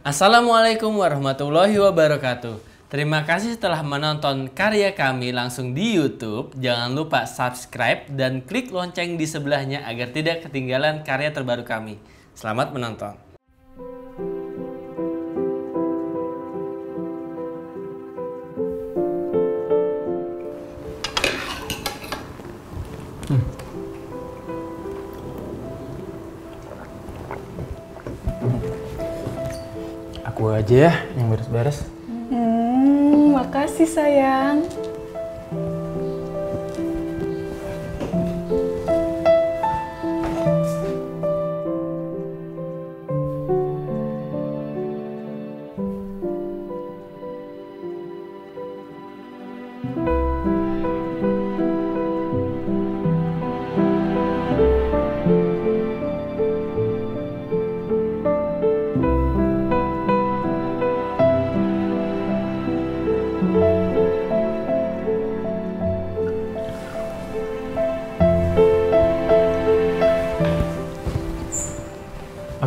Assalamualaikum warahmatullahi wabarakatuh. Terima kasih telah menonton karya kami langsung di YouTube. Jangan lupa subscribe dan klik lonceng di sebelahnya agar tidak ketinggalan karya terbaru kami. Selamat menonton. Aku aja ya yang beres-beres. Makasih sayang.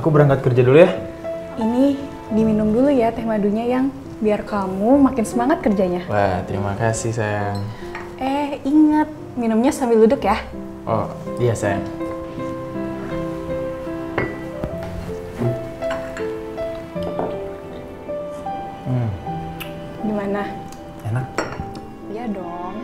Aku berangkat kerja dulu ya. Ini diminum dulu ya teh madunya yang biar kamu makin semangat kerjanya. Wah, terima kasih sayang. Ingat minumnya sambil duduk ya. Oh iya sayang. Gimana? Enak? Iya dong.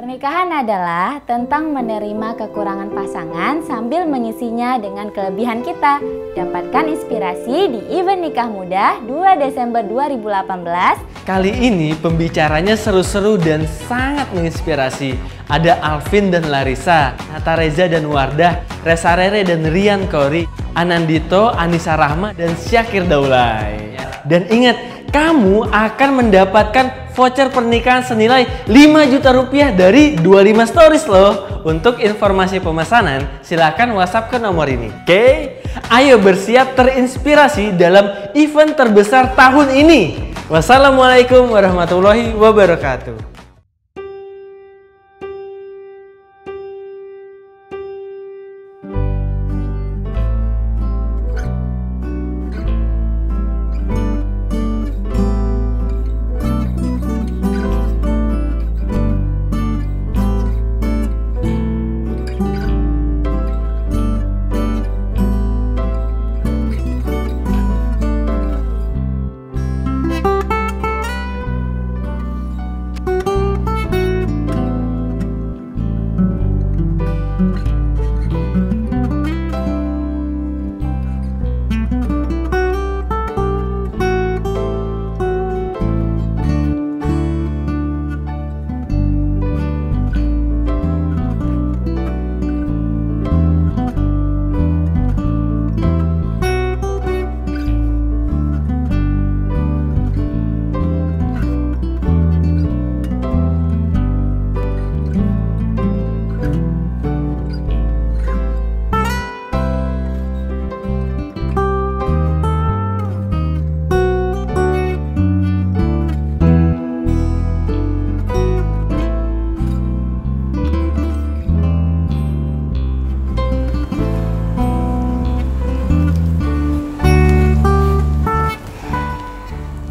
Pernikahan adalah tentang menerima kekurangan pasangan sambil mengisinya dengan kelebihan kita. Dapatkan inspirasi di event Nikah Muda 2 Desember 2018. Kali ini pembicaranya seru-seru dan sangat menginspirasi. Ada Alvin dan Larissa, Natareza dan Wardah, Resa Rere dan Rian Kori, Anandito, Anissa Rahma, dan Syakir Daulay. Dan ingat, kamu akan mendapatkan voucher pernikahan senilai 5 juta rupiah dari 25 Stories loh. Untuk informasi pemesanan, silahkan WhatsApp ke nomor ini. Oke? Ayo bersiap terinspirasi dalam event terbesar tahun ini. Wassalamualaikum warahmatullahi wabarakatuh.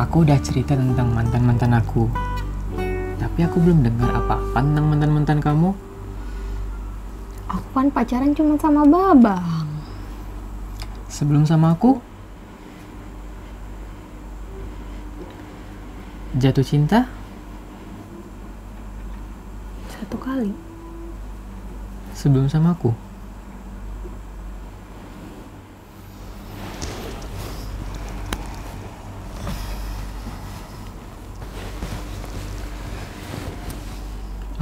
Aku udah cerita tentang mantan-mantan aku, tapi aku belum dengar apa-apa tentang mantan-mantan kamu. Aku kan pacaran cuma sama Babang. Sebelum sama aku? Jatuh cinta? 1 kali. Sebelum sama aku?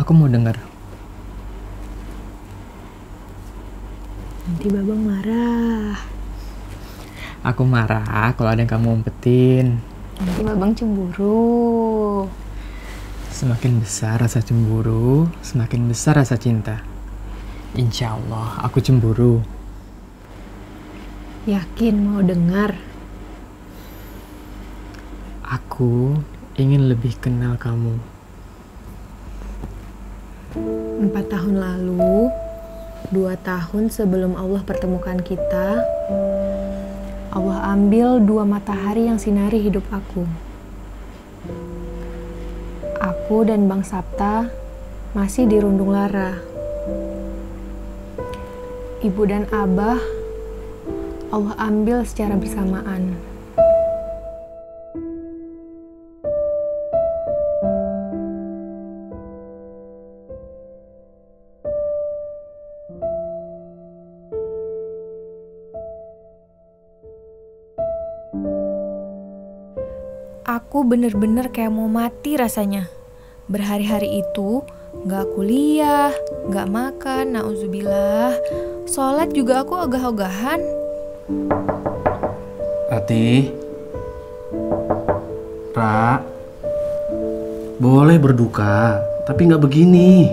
Aku mau dengar. Nanti Babang marah. Aku marah kalau ada yang kamu umpetin. Nanti Babang cemburu. Semakin besar rasa cemburu, semakin besar rasa cinta. Insya Allah aku cemburu. Yakin mau dengar? Aku ingin lebih kenal kamu. 4 tahun lalu, 2 tahun sebelum Allah pertemukan kita, Allah ambil 2 matahari yang sinari hidup aku. Aku dan Bang Sapta masih dirundung lara. Ibu dan Abah Allah ambil secara bersamaan. Aku bener-bener kayak mau mati rasanya. Berhari-hari itu gak kuliah, gak makan, na'udzubillah. Sholat juga aku ogah-ogahan. Ati, Ra, boleh berduka, tapi gak begini.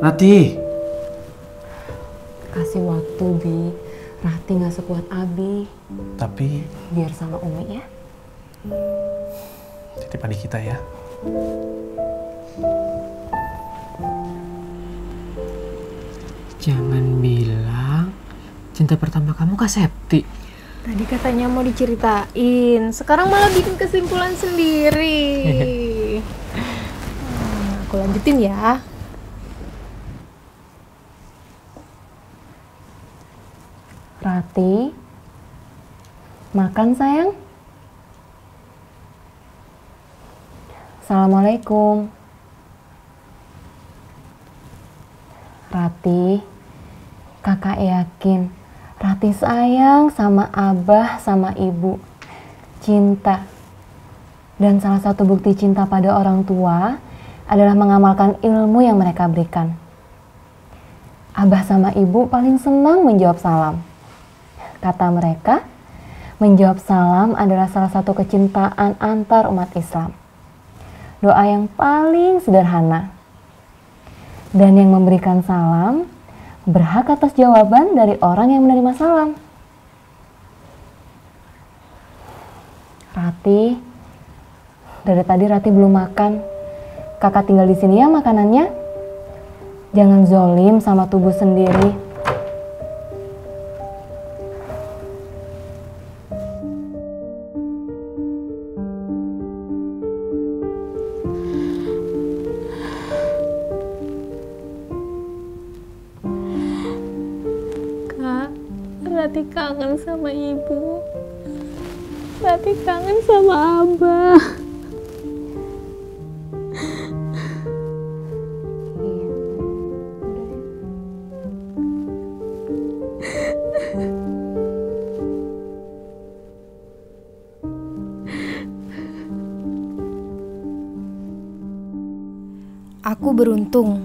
Rati, kasih waktu, Bi. Rati gak sekuat Abi. Tapi biar sama Umi ya. Titip adik kita ya. Jangan bilang cinta pertama kamu Kak Septi. Tadi katanya mau diceritain, sekarang malah bikin kesimpulan sendiri. Aku lanjutin ya. Rati, makan sayang. Assalamualaikum. Rati, kakak yakin Rati sayang sama Abah sama Ibu. Cinta. Dan salah satu bukti cinta pada orang tua adalah mengamalkan ilmu yang mereka berikan. Abah sama Ibu paling senang menjawab salam. Kata mereka, menjawab salam adalah salah satu kecintaan antar umat Islam. Doa yang paling sederhana. Dan yang memberikan salam berhak atas jawaban dari orang yang menerima salam. Rati, dari tadi Rati belum makan. Kakak tinggal di sini ya makanannya. Jangan zolim sama tubuh sendiri. Rati kangen sama Ibu. Rati kangen sama Abah. Aku beruntung,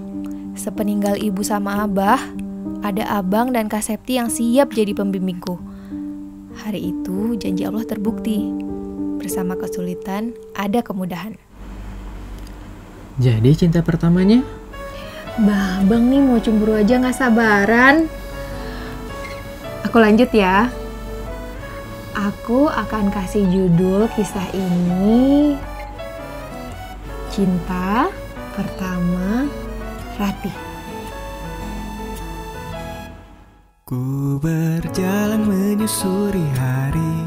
sepeninggal Ibu sama Abah, ada Abang dan Kak Septi yang siap jadi pembimbingku. Hari itu janji Allah terbukti. Bersama kesulitan, ada kemudahan. Jadi cinta pertamanya? Babang nih mau cemburu aja gak sabaran. Aku lanjut ya. Aku akan kasih judul kisah ini Cinta Pertama Rati. Ku berjalan menyusuri hari,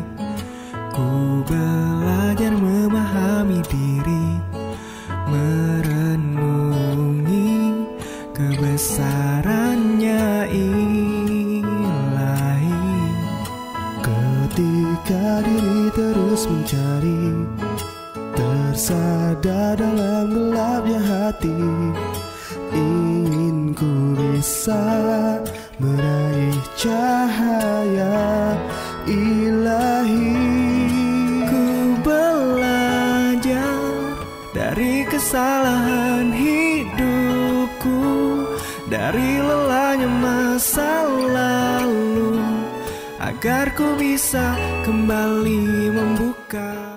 ku belajar memahami diri, merenungi kebesarannya Ilahi. Ketika diri terus mencari, tersadar dalam gelapnya hati, ingin ku bisa meraih cahaya Ilahi. Ku belajar dari kesalahan hidupku, dari lelahnya masa lalu, agar ku bisa kembali membuka.